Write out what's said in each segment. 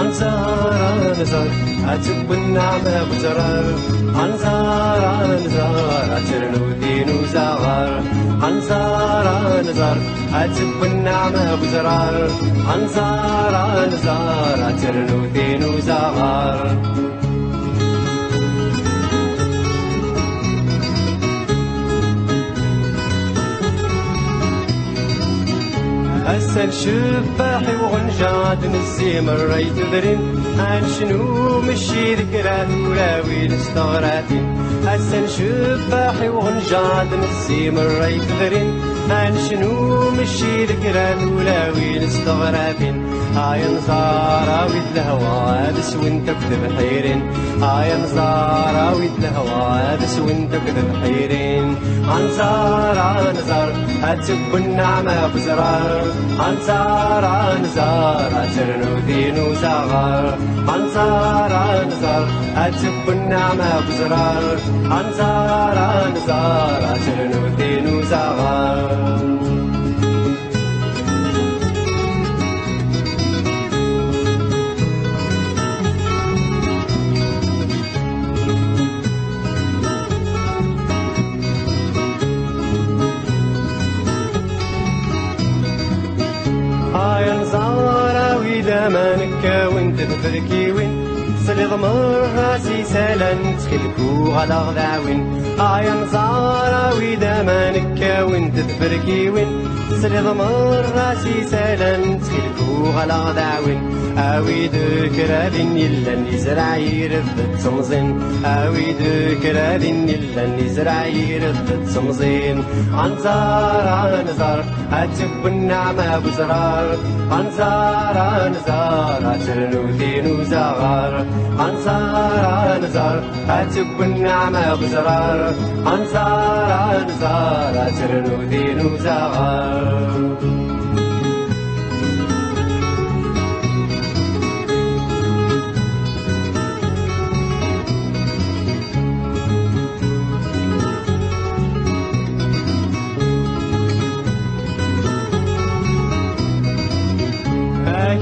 أنزار أنزار أتب النعمة بزرار أنزار أنزار أترنو دينو زغار أنزار أنزار أتب النعمة بزرار أنزار أنزار أترنو دينو زغار أسن شباحي وغنجات نسي مري تدرين عن شنو مشي ذكرات ولاوي لستغراتي أسن شباحي وغنجات نسي مري تدرين عن شنو مشي ذكرات ولاوي لستغراتي هاي نزارة ويد الهوا أبس وانت كذب حيرين هاي نزارة ويد الهوا أبس وانت كذب حيرين أنزار أنزار أتب النعمة بزرار أنزار أنزار أترنو دينو زغار أنزار أنزار أتب النعمة بزرار أنزار أنزار أترنو دينو زغار مانكا وانت تفركي وين سلي ضمر راسي سالان تكلكو غدا غداوين آي نزارة ويدا مانكا وانت تفركي وين سلي ضمر راسي سالان تكلكو غدا غداوين أوي ذكرى ذن يلا نزرع يرفد تمزين أوي ذكرى ذن يلا نزرع يرفد تمزين أنزار أنزار أتب النعمة بزرار أنزار أنزار أترنو دينو زغار أنزار أنزار أتب النعمة بزرار أنزار أنزار أترنو دينو زغار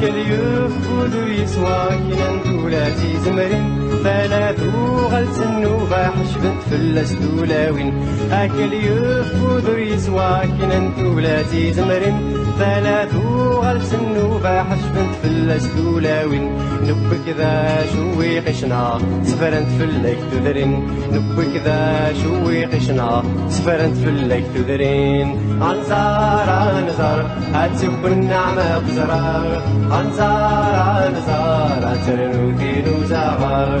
كاليفقدو يسوى كينا دولاتي زمرين ثلاثو غلسنو باحش بنت فلس دولاوين كاليفقدو يسوى كينا دولاتي زمرين ثلاثو غلسنو باحش بنت فلس دولاوين نبك ذا شوي قشنا سفرنت فلك تذرين نبك ذا شوي قشنا سفرنت فلك تذرين أنزار أنزار أتب النعمة بزرار أنزار أنزار أترنو دينو زغار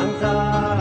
أنزار